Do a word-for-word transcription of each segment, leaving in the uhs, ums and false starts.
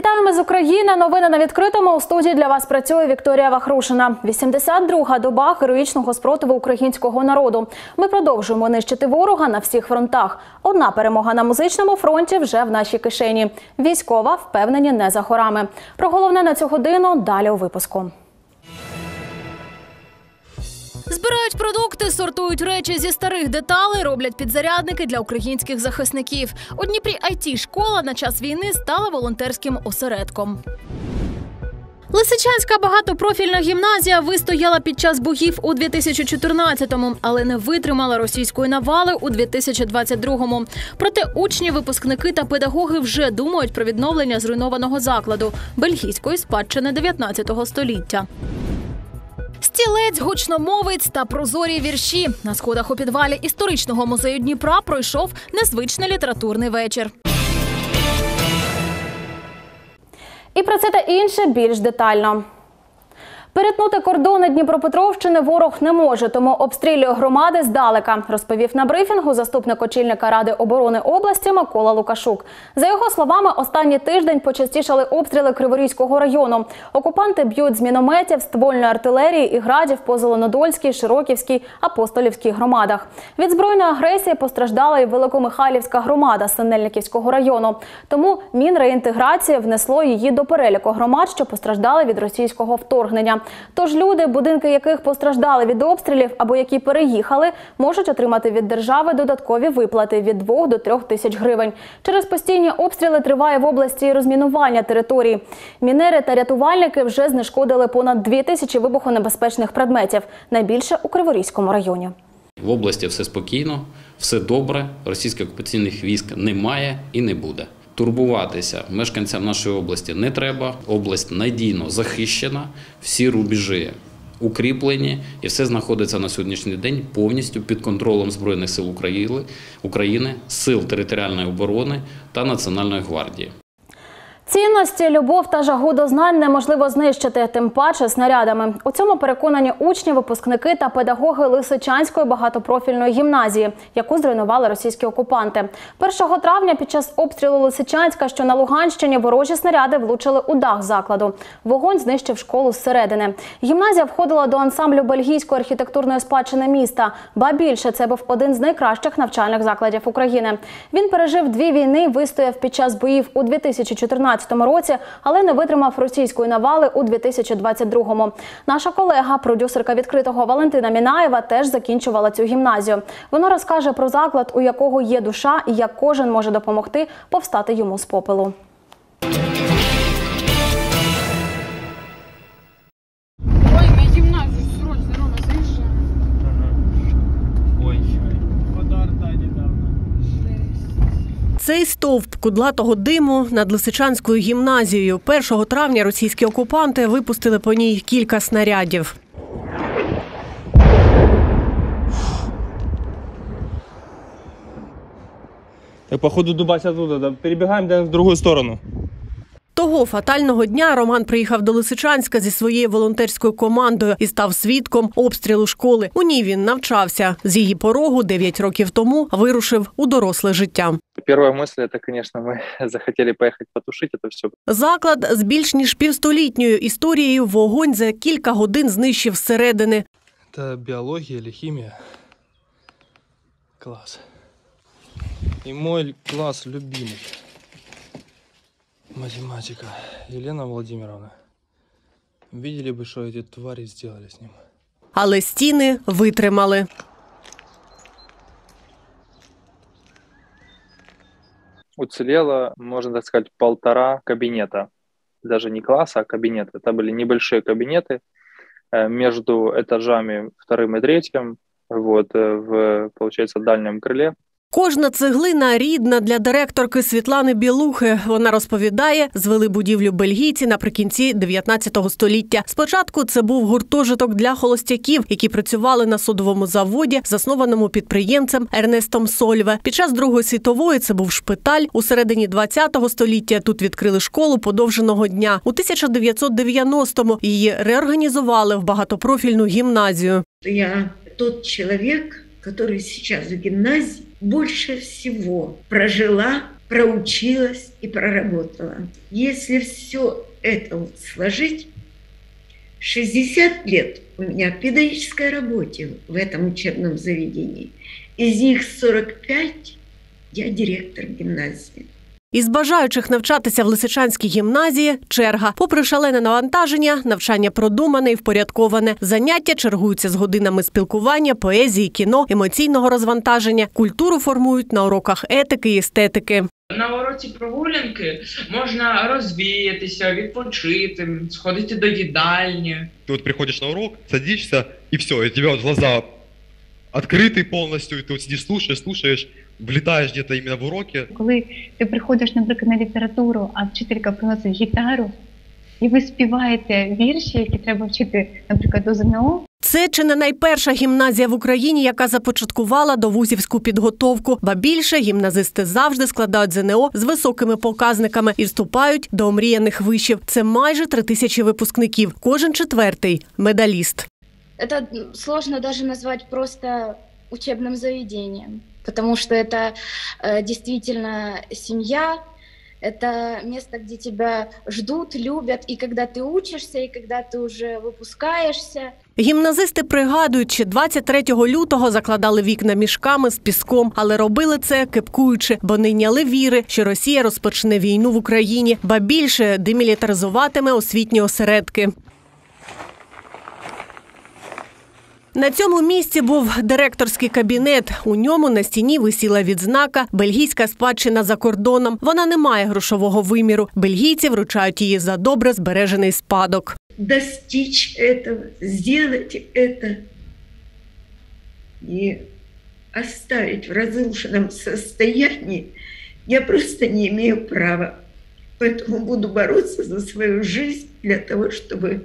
Вітаємо з України. Новини на відкритому. У студії для вас працює Вікторія Вахрушина. вісімдесят друга доба героїчного спротиву українського народу. Ми продовжуємо нищити ворога на всіх фронтах. Одна перемога на музичному фронті вже в нашій кишені. Військова впевнені не за горами. Про головне на цю годину далі у випуску. Збирають продукти, сортують речі зі старих деталей, роблять підзарядники для українських захисників. У Дніпрі ай ті-школа на час війни стала волонтерським осередком. Лисичанська багатопрофільна гімназія вистояла під час боїв у дві тисячі чотирнадцятому, але не витримала російської навали у дві тисячі двадцять другому. Проте учні, випускники та педагоги вже думають про відновлення зруйнованого закладу – бельгійської спадщини дев'ятнадцятого століття. Стілець, гучномовець та прозорі вірші. На сходах у підвалі історичного музею Дніпра пройшов незвичний літературний вечір. І про це та інше більш детально. Перетнути кордони Дніпропетровщини ворог не може, тому обстрілює громади здалека, розповів на брифінгу заступник очільника Ради оборони області Микола Лукашук. За його словами, останній тиждень почастішали обстріли Криворізького району. Окупанти б'ють з мінометів, ствольної артилерії і градів по Зеленодольській, Широківській, Апостолівській громадах. Від збройної агресії постраждала і Великомихайлівська громада Синельниківського району. Тому Мінреінтеграції внесло її до переліку громад, що постраждали від російського вторгнення. Тож люди, будинки яких постраждали від обстрілів або які переїхали, можуть отримати від держави додаткові виплати від двох до трьох тисяч гривень. Через постійні обстріли триває в області розмінування територій. Мінери та рятувальники вже знешкодили понад дві тисячі вибухонебезпечних предметів, найбільше у Криворізькому районі. В області все спокійно, все добре, російських окупаційних військ немає і не буде. Турбуватися мешканцям нашої області не треба. Область надійно захищена, всі рубежі укріплені і все знаходиться на сьогоднішній день повністю під контролем Збройних сил України, сил територіальної оборони та Національної гвардії. Цінності, любов та жагу до знань неможливо знищити, тим паче снарядами. У цьому переконані учні, випускники та педагоги Лисичанської багатопрофільної гімназії, яку зруйнували російські окупанти. першого травня під час обстрілу Лисичанська, що на Луганщині, ворожі снаряди влучили у дах закладу. Вогонь знищив школу зсередини. Гімназія входила до ансамблю бельгійської архітектурної спадщини міста. Ба більше, це був один з найкращих навчальних закладів України. Він пережив дві війни, вистояв під час боїв у дві тисячі чотирнадцятому році, але не витримав російської навали у дві тисячі двадцять другому. Наша колега, продюсерка «Відкритого» Валентина Мінаєва теж закінчувала цю гімназію. Вона розкаже про заклад, у якого є душа і як кожен може допомогти повстати йому з попелу. Цей стовп кудлатого диму над Лисичанською гімназією. першого травня російські окупанти випустили по ній кілька снарядів. Так, походу, дубась оттуда. Перебігаємо в другу сторону. Того фатального дня Роман приїхав до Лисичанська зі своєю волонтерською командою і став свідком обстрілу школи. У ній він навчався. З її порогу дев'ять років тому вирушив у доросле життя. Перша мисля – це, звісно, ми захотіли поїхати потушити це все. Заклад з більш ніж півстолітньою історією вогонь за кілька годин знищив зсередини. Це біологія або хімія. Клас. І мій клас улюблений. Математика. Єлена Володимировна. Бачили б, що ці тварі зробили з ним. Але стіни витримали. Уцелело, можна так сказати, півтора кабінета. Навіть не класу, а кабінети. Це були невеликі кабінети між етажами другим і третім, в, виходить, дальньому крилі. Кожна цеглина рідна для директорки Світлани Білухи. Вона розповідає, звели будівлю бельгійці наприкінці дев'ятнадцятого століття. Спочатку це був гуртожиток для холостяків, які працювали на судовому заводі, заснованому підприємцем Ернестом Сольве. Під час Другої світової це був шпиталь. У середині двадцятого століття тут відкрили школу подовженого дня. У тисяча дев'ятсот дев'яностому її реорганізували в багатопрофільну гімназію. Я той чоловік, який зараз в гімназії, больше всего прожила проучилась и проработала. Если все это вот сложить, шестьдесят лет у меня в педагогической работе в этом учебном заведении. Из них сорок пять я директор гимназии. Із бажаючих навчатися в Лисичанській гімназії – черга. Попри шалене навантаження, навчання продумане і впорядковане. Заняття чергуються з годинами спілкування, поезії, кіно, емоційного розвантаження. Культуру формують на уроках етики і естетики. На уроці прогулянки можна розвіятися, відпочити, сходити до їдальні. Ти от приходиш на урок, садишся і все, у тебе очі відкриті повністю, і ти от сидиш, слухаєш, слухаєш. Влітаєш десь іменно в уроки. Коли ти приходиш, наприклад, на літературу, а вчителька приносить гітару, і ви співаєте вірші, які треба вчити, наприклад, до ЗНО. Це чи не найперша гімназія в Україні, яка започаткувала довузівську підготовку. Ба більше, гімназисти завжди складають ЗНО з високими показниками і вступають до омріяних вишів. Це майже три тисячі випускників, кожен четвертий – медаліст. Це складно навіть назвати просто учебним заведенням. Потому что это э, действительно семья, это место, где тебя ждут, любят, и когда ты учишься, и когда ты уже выпускаешься. Гімназисти пригадують, що двадцять третього лютого закладали вікна мішками з піском, але робили це кепкуючи, бо не йняли віри, що Росія розпочне війну в Україні, ба більше демілітаризуватиме освітні осередки. На цьому місці був директорський кабінет. У ньому на стіні висіла відзнака «Бельгійська спадщина за кордоном». Вона не має грошового виміру. Бельгійці вручають її за добре збережений спадок. Достичь этого, сделать это и оставить в разрушенном состоянии я просто не имею права. Поэтому буду бороться за свою жизнь для того, чтобы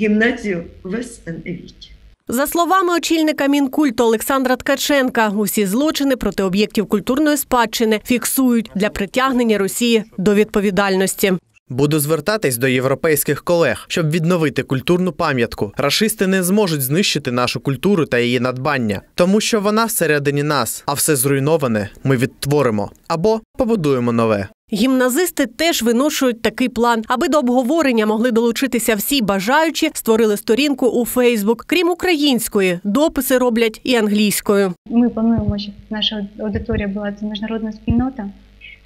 гимназию восстановить. За словами очільника Мінкульту Олександра Ткаченка, усі злочини проти об'єктів культурної спадщини фіксують для притягнення Росії до відповідальності. Буду звертатись до європейських колег, щоб відновити культурну пам'ятку. Рашисти не зможуть знищити нашу культуру та її надбання, тому що вона всередині нас, а все зруйноване ми відтворимо або побудуємо нове. Гімназисти теж виношують такий план. Аби до обговорення могли долучитися всі бажаючі, створили сторінку у Фейсбук. Крім української, дописи роблять і англійською. Ми плануємо, щоб наша аудиторія була – це міжнародна спільнота,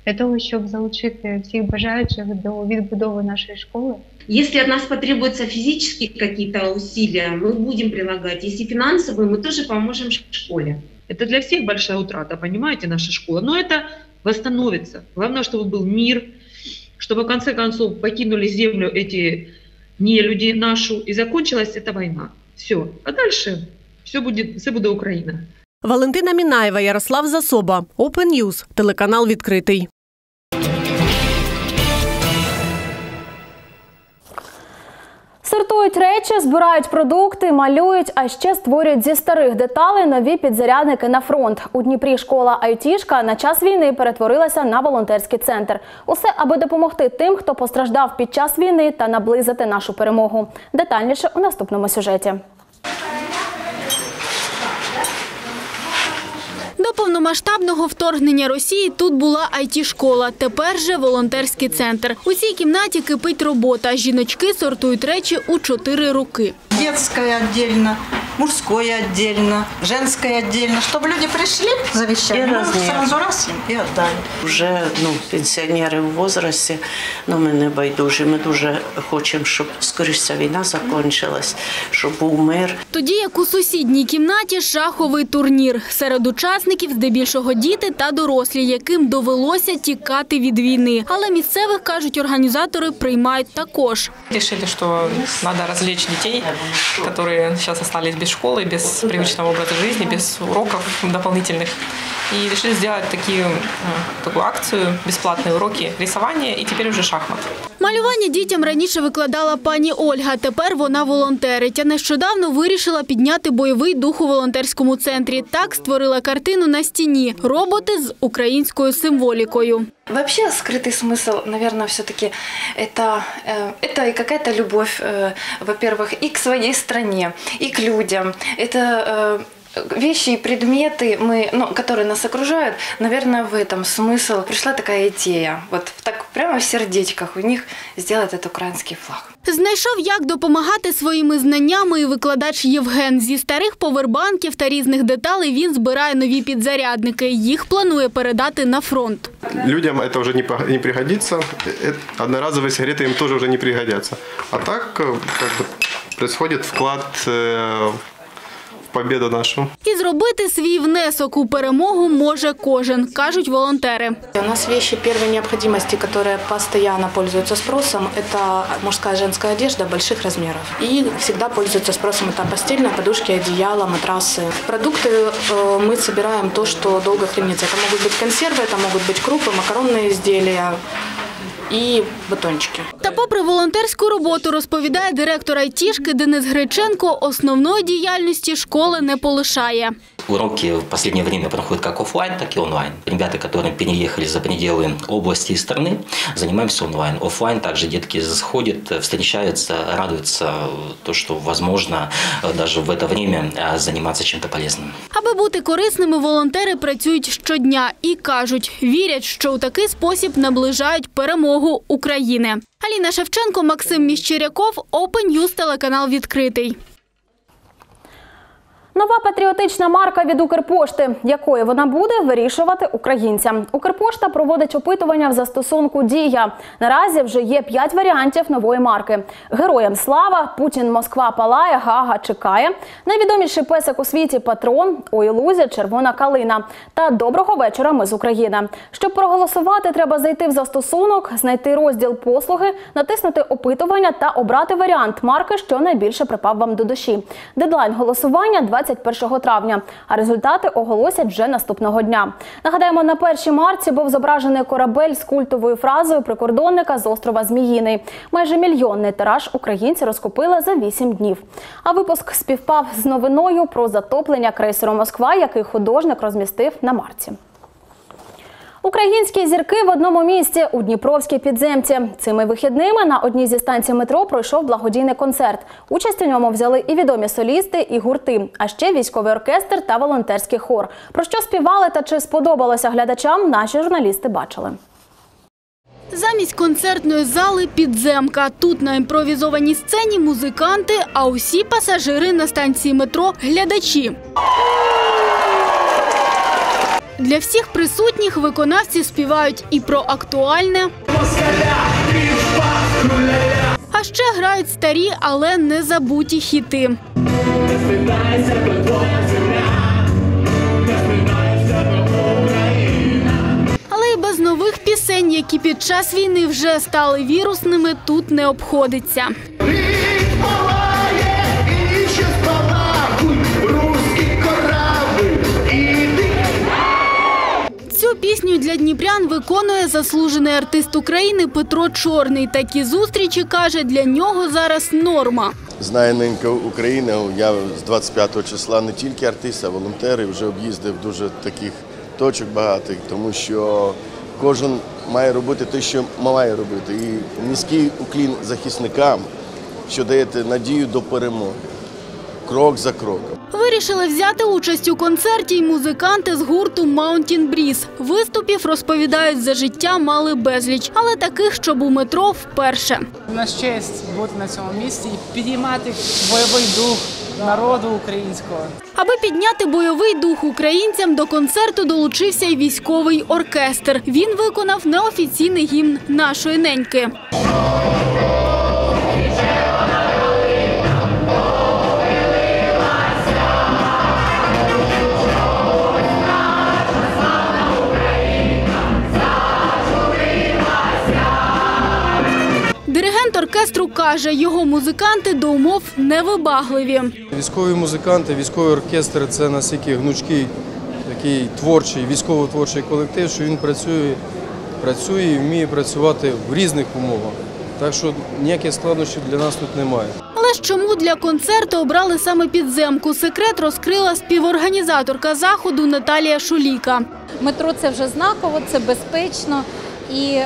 для того, щоб залучити всіх бажаючих до відбудови нашої школи. Если от нас потребуются физические какие-то усилия, мы будем прилагать. Если финансовые, мы тоже поможем школе. Это для всех большая утрата, понимаете, наша школа. Но это восстановится. Главное, чтобы был мир, чтобы в конце концов покинули землю эти нелюди нашу, и закончилась эта война. Все. А дальше все будет, все будет Украина. Валентина Мінаєва, Ярослав Засоба, Open News, телеканал «Відкритий». Сортують речі, збирають продукти, малюють, а ще створюють зі старих деталей нові підзарядники на фронт. У Дніпрі школа айтішка на час війни перетворилася на волонтерський центр. Усе, аби допомогти тим, хто постраждав під час війни та наблизити нашу перемогу. Детальніше у наступному сюжеті. До повномасштабного вторгнення Росії тут була ай ті-школа, тепер же волонтерський центр. У цій кімнаті кипить робота. Жіночки сортують речі у чотири руки. Дитяче віддільно, мужське віддільно, жінське віддільно, щоб люди прийшли, завіщали, одразу раз і віддали. Вже ну, пенсіонери в віці, ну, ми не байдужі, ми дуже хочемо, щоб скоріше війна закінчилась, щоб був мир. Тоді, як у сусідній кімнаті, шаховий турнір. Серед учасників здебільшого діти та дорослі, яким довелося тікати від війни. Але місцевих, кажуть організатори, приймають також. Рішили, що треба розвлечь дітей, які зараз залишились без школи, без звичайного образу життя, без уроків додаткових. І вирішили зробити такі, таку акцію, безплатні уроки рисування і тепер вже шахмат. Малювання дітям раніше викладала пані Ольга, тепер вона волонтерить. А нещодавно вирішила підняти бойовий дух у волонтерському центрі. Так створила картину на стіні «Роботи з українською символікою». Вообще скрытый смысл, наверное, все-таки это, это и какая-то любовь, во-первых, и к своей стране, и к людям. Это Вещи и предметы, мы, ну, которые нас окружают, наверное, в этом смысл. Пришла такая идея, вот так прямо в сердечках у них сделать этот украинский флаг. Знайшов, як допомагати своїми знаннями і викладач Євген. Зі старих повербанків та різних деталей він збирає нові підзарядники. Їх планує передати на фронт. Людям це вже не пригодиться, одноразові сигарети їм теж вже не пригодяться. А так, відбувається вклад в победу нашу. І зробити свій внесок у перемогу може кожен, кажуть волонтери. У нас речі першої необхідності, які постійно користуються спросом, це мужська і жінська одежда великих розмірів. І завжди користуються спросом, це постільні подушки, одіяла, матраси. Продукти ми збираємо те, що довго храниться. Це можуть бути консерви, це можуть бути крупи, макаронні вироби і батончики. Та попри волонтерську роботу, розповідає директор айтішки Денис Греченко, основної діяльності школи не полишає. Уроки в последнее время проходят как офлайн, так и онлайн. Ребята, которые переехали за пределы области и страны, занимаемся онлайн. Офлайн также детки заходят, встречаются, радуются, то, что возможно даже в это время заниматься чем-то полезным. Аби бути корисними, волонтери працюють щодня і кажуть, вірять, що у такий спосіб наближають перемогу України. Аліна Шевченко, Максим Міщеряков, Open News, телеканал «Відкритий». Нова патріотична марка від «Укрпошти». Якою вона буде, вирішувати українцям. «Укрпошта» проводить опитування в застосунку «Дія». Наразі вже є п'ять варіантів нової марки. «Героям слава», «Путін Москва палає», «Гага чекає», «Найвідоміший песик у світі Патрон», «У Ілузі червона калина» та «Доброго вечора, ми з України». Щоб проголосувати, треба зайти в застосунок, знайти розділ «Послуги», натиснути «Опитування» та обрати варіант марки, що найбільше припав вам до душі. Дедлайн голосування – двадцять першого травня, а результати оголосять вже наступного дня. Нагадаємо, на першому марта був зображений корабель з культовою фразою прикордонника з острова Зміїний. Майже мільйонний тираж українці розкупили за вісім днів. А випуск співпав з новиною про затоплення крейсеру «Москва», який художник розмістив на марці. Українські зірки в одному місці – у Дніпровській підземці. Цими вихідними на одній зі станцій метро пройшов благодійний концерт. Участь у ньому взяли і відомі солісти, і гурти, а ще військовий оркестр та волонтерський хор. Про що співали та чи сподобалося глядачам, наші журналісти бачили. Замість концертної зали – підземка. Тут на імпровізованій сцені музиканти, а усі пасажири на станції метро – глядачі. Для всіх присутніх виконавці співають і про актуальне, а ще грають старі, але незабуті хіти. Але і без нових пісень, які під час війни вже стали вірусними, тут не обходиться. Пісню для дніпрян виконує заслужений артист України Петро Чорний. Такі зустрічі, каже, для нього зараз норма. Знає ненька Україна, я з двадцять п'ятого числа не тільки артист, а волонтер, і вже об'їздив дуже таких точок багатих, тому що кожен має робити те, що має робити. І низький уклін захисникам, що дає надію до перемоги. Крок за кроком. Вирішили взяти участь у концерті й музиканти з гурту Mountain Breeze. Виступів, розповідають, за життя мали безліч, але таких, щоб у метро, вперше. У нас честь бути на цьому місці і підіймати бойовий дух народу українського. Аби підняти бойовий дух українцям, до концерту долучився й військовий оркестр. Він виконав неофіційний гімн нашої неньки. Оркестру каже, його музиканти до умов невибагливі. Військові музиканти, військовий оркестр – це настільки гнучкий, такий творчий, військово-творчий колектив, що він працює, працює і вміє працювати в різних умовах. Так що ніяких складнощів для нас тут немає. Але ж чому для концерту обрали саме підземку? Секрет розкрила співорганізаторка заходу Наталія Шуліка. Метро – це вже знаково, це безпечно і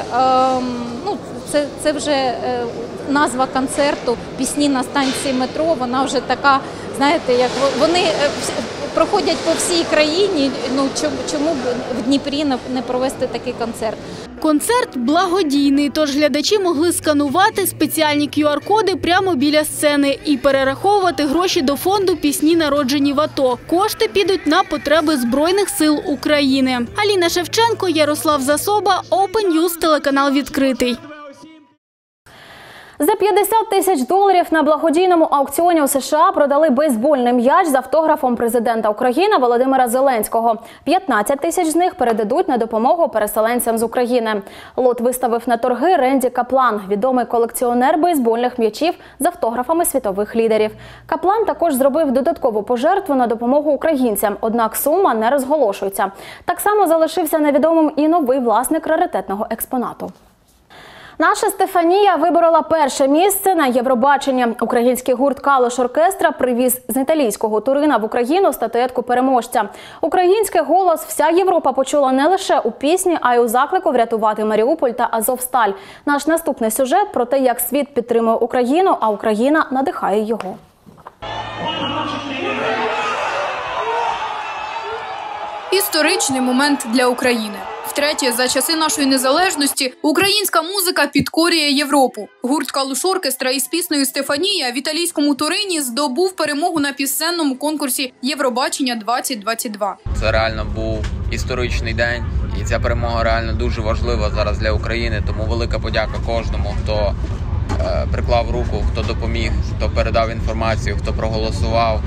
ну, це вже назва концерту «Пісні на станції метро», вона вже така, знаєте, як вони проходять по всій країні, ну чому б в Дніпрі не провести такий концерт? Концерт благодійний, тож глядачі могли сканувати спеціальні кю ар коди прямо біля сцени і перераховувати гроші до фонду «Пісні, народжені в АТО». Кошти підуть на потреби Збройних сил України. Аліна Шевченко, Ярослав Засоба, Open News, телеканал «Відкритий». За п'ятдесят тисяч доларів на благодійному аукціоні у США продали бейсбольний м'яч з автографом президента України Володимира Зеленського. п'ятнадцять тисяч з них передадуть на допомогу переселенцям з України. Лот виставив на торги Ренді Каплан – відомий колекціонер бейсбольних м'ячів з автографами світових лідерів. Каплан також зробив додаткову пожертву на допомогу українцям, однак сума не розголошується. Так само залишився невідомим і новий власник раритетного експонату. Наша Стефанія виборола перше місце на Євробаченні. Український гурт «Калуш Оркестра» привіз з італійського Турина в Україну статуетку переможця. Український голос вся Європа почула не лише у пісні, а й у заклику врятувати Маріуполь та Азовсталь. Наш наступний сюжет про те, як світ підтримує Україну, а Україна надихає його. Історичний момент для України. Втретє, за часи нашої незалежності українська музика підкорює Європу. Гурт «Калуш Оркестра» із піснею «Стефанія» в італійському Турині здобув перемогу на пісенному конкурсі Євробачення двадцять двадцять два. Це реально був історичний день, і ця перемога реально дуже важлива зараз для України. Тому велика подяка кожному, хто приклав руку, хто допоміг, хто передав інформацію, хто проголосував.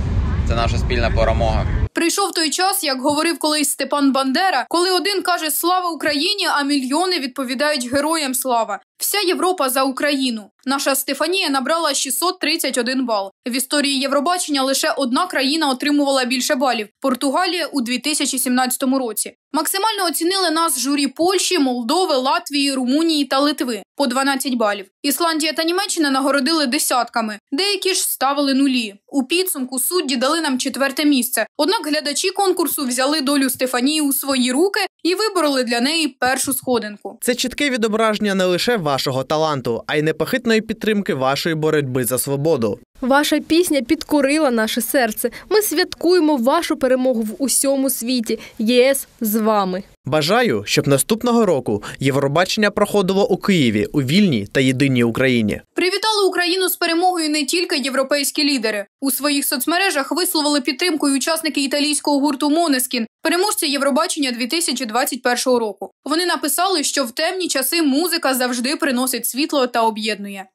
Це наша спільна перемога. Прийшов той час, як говорив колись Степан Бандера, коли один каже «Слава Україні», а мільйони відповідають «Героям слава». Вся Європа за Україну. Наша Стефанія набрала шістсот тридцять один бал. В історії Євробачення лише одна країна отримувала більше балів – Португалія у дві тисячі сімнадцятому році. Максимально оцінили нас журі Польщі, Молдови, Латвії, Румунії та Литви – по дванадцять балів. Ісландія та Німеччина нагородили десятками, деякі ж ставили нулі. У підсумку судді дали нам четверте місце. Однак глядачі конкурсу взяли долю Стефанії у свої руки і вибороли для неї першу сходинку. Це чітке відображення не лише вашого таланту, а й непохитної підтримки вашої боротьби за свободу. Ваша пісня підкорила наше серце. Ми святкуємо вашу перемогу в усьому світі. ЄС з вами. Бажаю, щоб наступного року Євробачення проходило у Києві, у вільній та єдиній Україні. Привітали Україну з перемогою не тільки європейські лідери. У своїх соцмережах висловили підтримку й учасники італійського гурту «Монескін», переможці Євробачення дві тисячі двадцять першого року. Вони написали, що в темні часи музика завжди приносить світло та об'єднує.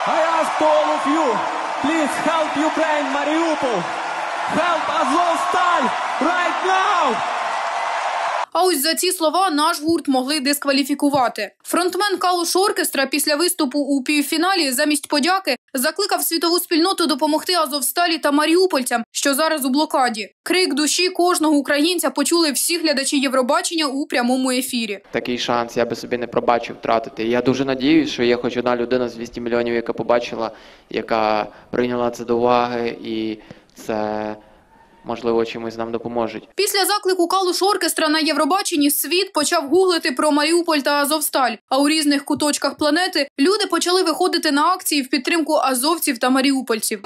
Please help Ukraine, Mariupol! Help Azovstal right now! А ось за ці слова наш гурт могли дискваліфікувати. Фронтмен «Калуш Оркестра» після виступу у півфіналі замість подяки закликав світову спільноту допомогти Азовсталі та маріупольцям, що зараз у блокаді. Крик душі кожного українця почули всі глядачі Євробачення у прямому ефірі. Такий шанс я би собі не пробачив втратити. Я дуже надіюсь, що є хоч одна людина з двохсот мільйонів, яка побачила, яка прийняла це до уваги, і це... можливо, чимось нам допоможуть. Після заклику «Калуш Оркестра» на Євробаченні світ почав гуглити про Маріуполь та Азовсталь. А у різних куточках планети люди почали виходити на акції в підтримку азовців та маріупольців.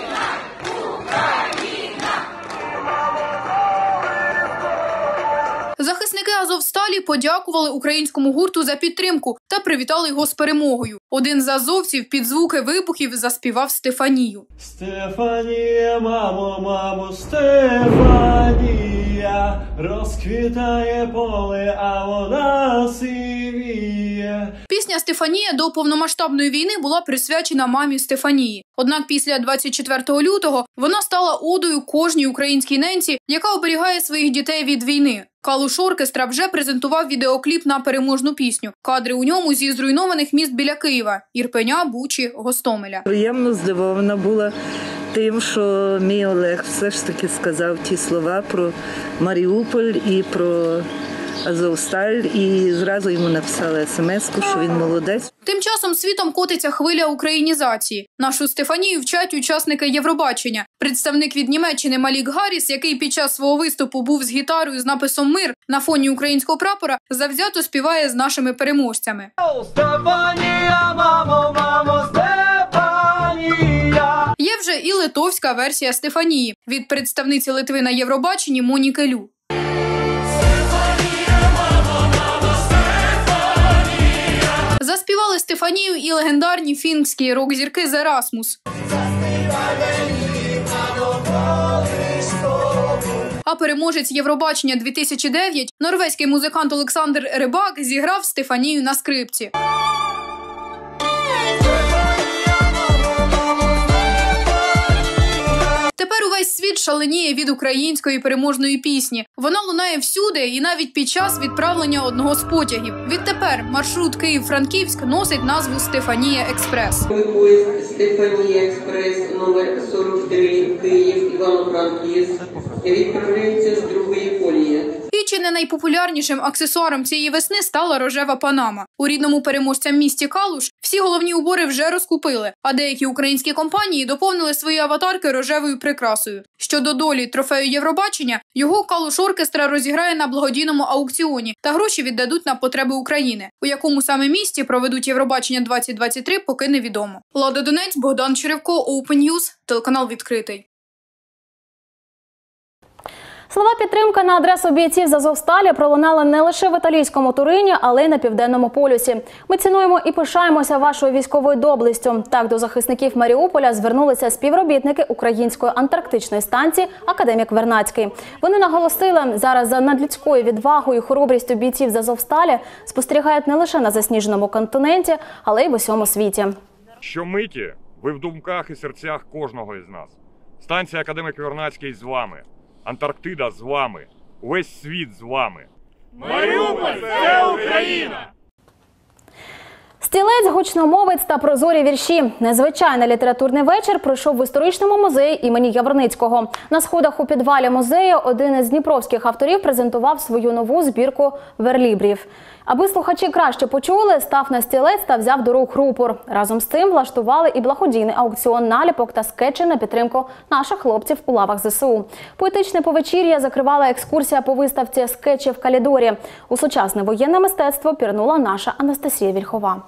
Захисники Азовсталі подякували українському гурту за підтримку та привітали його з перемогою. Один з азовців під звуки вибухів заспівав «Стефанію». Стефанія, мамо, мамо, Стефанія, розквітає поле, а вона сивіє. Пісня «Стефанія» до повномасштабної війни була присвячена мамі Стефанії. Однак після двадцять четвертого лютого вона стала одою кожній українській ненці, яка оберігає своїх дітей від війни. «Калуш Оркестра» вже презентував відеокліп на переможну пісню. Кадри у ньому зі зруйнованих міст біля Києва – Ірпеня, Бучі, Гостомеля. Приємно здивована була тим, що мій Олег все ж таки сказав ті слова про Маріуполь і про Азовсталь, і зразу йому написали смс-ку, що він молодець. Тим часом світом котиться хвиля українізації. Нашу Стефанію вчать учасники Євробачення. Представник від Німеччини Малік Гарріс, який під час свого виступу був з гітарою з написом «Мир» на фоні українського прапора, завзято співає з нашими переможцями. Стефанія, мамо, мамо, Стефанія! Є вже і литовська версія Стефанії від представниці Литви на Євробаченні Моніки Люд. Заспівали Стефанію і легендарні фінські рок-зірки Зерасмус. А переможець Євробачення дві тисячі дев'ятого норвезький музикант Олександр Рибак зіграв Стефанію на скрипці. Тепер увесь світ шаленіє від української переможної пісні. Вона лунає всюди і навіть під час відправлення одного з потягів. Відтепер маршрут Київ-Франківськ носить назву «Стефанія Експрес». Поїзд «Стефанія Експрес» номер сорок три Київ-Івано-Франківськ відправляється з другої колії. І чи не найпопулярнішим аксесуаром цієї весни стала рожева панама. У рідному переможцям місті Калуш всі головні убори вже розкупили, а деякі українські компанії доповнили свої аватарки рожевою прикрасою. Щодо долі трофею Євробачення, його Калуш Оркестра розіграє на благодійному аукціоні та гроші віддадуть на потреби України. У якому саме місті проведуть Євробачення двадцять двадцять три, поки невідомо. Лада Донець, Богдан Черевко, Open News, телеканал «Відкритий». Слова підтримки на адресу бійців з Азовсталі пролунали не лише в італійському Турині, але й на Південному полюсі. Ми цінуємо і пишаємося вашою військовою доблестю. Так до захисників Маріуполя звернулися співробітники Української антарктичної станції «Академік Вернадський». Вони наголосили, зараз за надлюдською відвагою і хоробрістю бійців з Азовсталі спостерігають не лише на засніженому континенті, але й в усьому світі. Щомиті ви в думках і серцях кожного із нас. Станція «Академік Вернадський» з вами. Антарктида з вами. Увесь світ з вами. Маріуполь – це Україна! Стілець, гучномовець та прозорі вірші. Незвичайний літературний вечір пройшов в історичному музеї імені Яворницького. На сходах у підвалі музею один із дніпровських авторів презентував свою нову збірку верлібрів. Аби слухачі краще почули, став на стілець та взяв до рук рупор. Разом з цим влаштували і благодійний аукціон наліпок та скетчі на підтримку наших хлопців у лавах ЗСУ. Поетичне повечір'я закривала екскурсія по виставці «Скетчі в Калідорі». У сучасне воєнне мистецтво пірнула наша Анастасія Вільхова.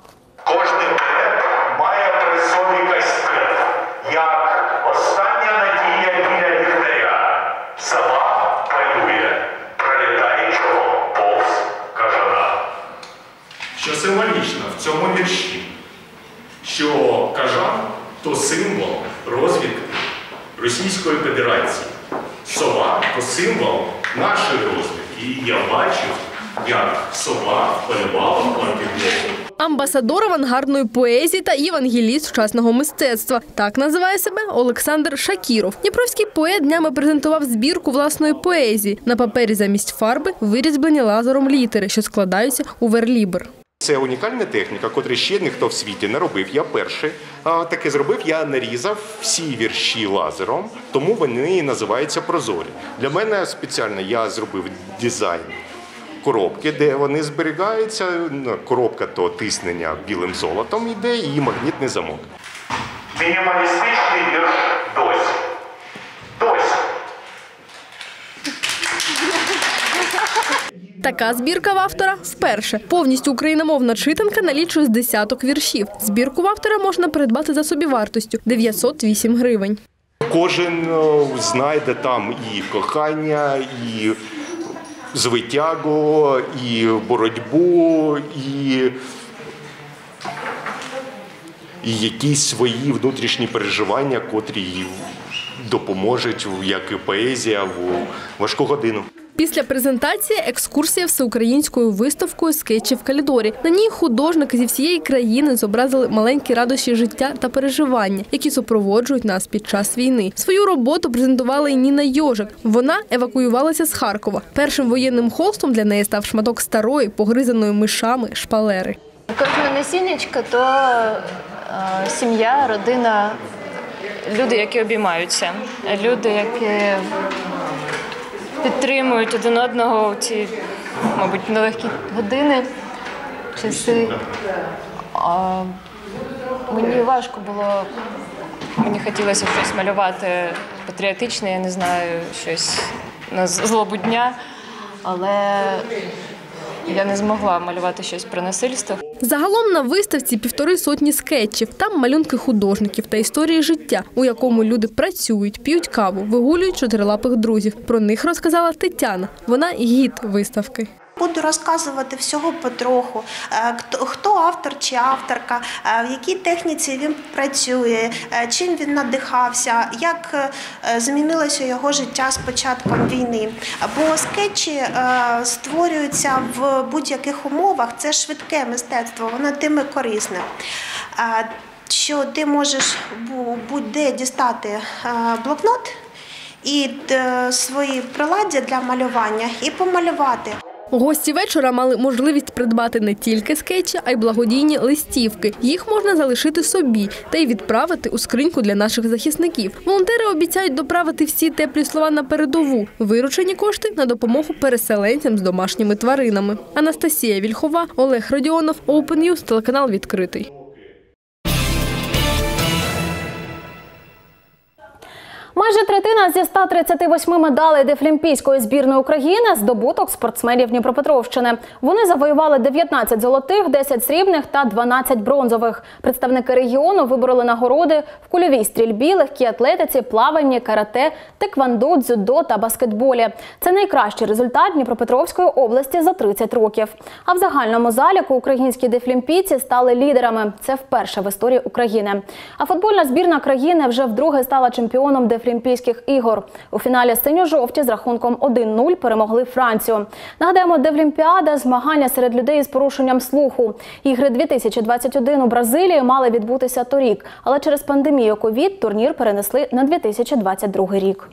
Кожний поет має при собі кастет, як остання надія біля ліхтаря. Сова палює, пролітаючого повз кажана. Що символічно в цьому вірші, що кажан – то символ розвідки Російської Федерації. Сова – то символ нашої розвідки. І я бачу, як сова полювала антиглобу. Амбасадор авангардної поезії та євангеліст сучасного мистецтва. Так називає себе Олександр Шакіров. Дніпровський поет днями презентував збірку власної поезії. На папері замість фарби вирізблені лазером літери, що складаються у верлібр. Це унікальна техніка, котру ще ніхто в світі не робив. Я перший таке зробив, я нарізав всі вірші лазером, тому вони і називаються прозорі. Для мене спеціально я зробив дизайн коробки, де вони зберігаються. Коробка – то тиснення білим золотом йде і магнітний замок. Мінімалістичний вірш досі. Досі. Така збірка в автора вперше. Повністю україномовна читанка налічує з десяток віршів. Збірку в автора можна придбати за собівартостю – дев'ятсот вісім гривень. Кожен знайде там і кохання, і звитягу, і боротьбу, і... і якісь свої внутрішні переживання, котрі допоможуть, як і поезія, в важку годину. Після презентації – екскурсія всеукраїнською виставкою «Скетчі в Калідорі». На ній художники зі всієї країни зобразили маленькі радощі життя та переживання, які супроводжують нас під час війни. Свою роботу презентувала і Ніна Йожик. Вона евакуювалася з Харкова. Першим воєнним холстом для неї став шматок старої, погризаної мишами шпалери. Кожне насіннячко – то сім'я, родина, люди, які обіймаються, люди, які підтримують один одного у ці, мабуть, нелегкі години, часи. А мені важко було, мені хотілося щось малювати патріотичне, я не знаю, щось на злобу дня, але я не змогла малювати щось про насильство. Загалом на виставці півтори сотні скетчів. Там малюнки художників та історії життя, у якому люди працюють, п'ють каву, вигулюють чотирилапих друзів. Про них розказала Тетяна. Вона гід виставки. Буду розказувати всього потроху, хто автор чи авторка, в якій техніці він працює, чим він надихався, як змінилося його життя з початком війни. Бо скетчі створюються в будь-яких умовах, це швидке мистецтво, воно тим і корисне. Що ти можеш будь-де дістати блокнот і свої приладдя для малювання і помалювати. Гості вечора мали можливість придбати не тільки скетчі, а й благодійні листівки. Їх можна залишити собі та й відправити у скриньку для наших захисників. Волонтери обіцяють доправити всі теплі слова на передову. Виручені кошти на допомогу переселенцям з домашніми тваринами. Анастасія Вільхова, Олег Родіонов, Open News, телеканал «Відкритий». Майже третина зі ста тридцяти восьми медалей дефлімпійської збірної України – здобуток спортсменів Дніпропетровщини. Вони завоювали дев'ятнадцять золотих, десять срібних та дванадцять бронзових. Представники регіону вибороли нагороди в кульовій стрільбі, легкій атлетиці, плаванні, карате, теквондо, дзюдо та баскетболі. Це найкращий результат Дніпропетровської області за тридцять років. А в загальному заліку українські дефлімпійці стали лідерами. Це вперше в історії України. А футбольна збірна країни вже вдруге стала чемпіоном дефлімпійських Олімпійських ігор. У фіналі синьо-жовті з рахунком один нуль перемогли Францію. Нагадаємо, дефлімпіада – змагання серед людей з порушенням слуху. Ігри дві тисячі двадцять один у Бразилії мали відбутися торік, але через пандемію ковід турнір перенесли на дві тисячі двадцять другий рік.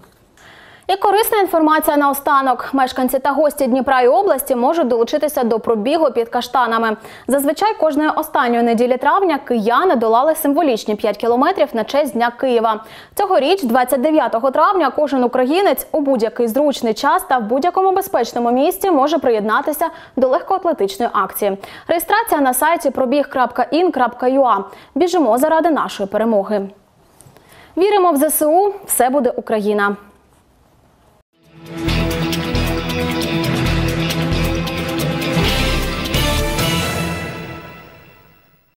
І корисна інформація наостанок. Мешканці та гості Дніпра і області можуть долучитися до пробігу під Каштанами. Зазвичай кожної останньої неділі травня кияни долали символічні п'ять кілометрів на честь Дня Києва. Цьогоріч, двадцять дев'ятого травня, кожен українець у будь-який зручний час та в будь-якому безпечному місці може приєднатися до легкоатлетичної акції. Реєстрація на сайті пробіг крапка ін крапка ю а. Біжимо заради нашої перемоги. Віримо в ЗСУ. Все буде Україна!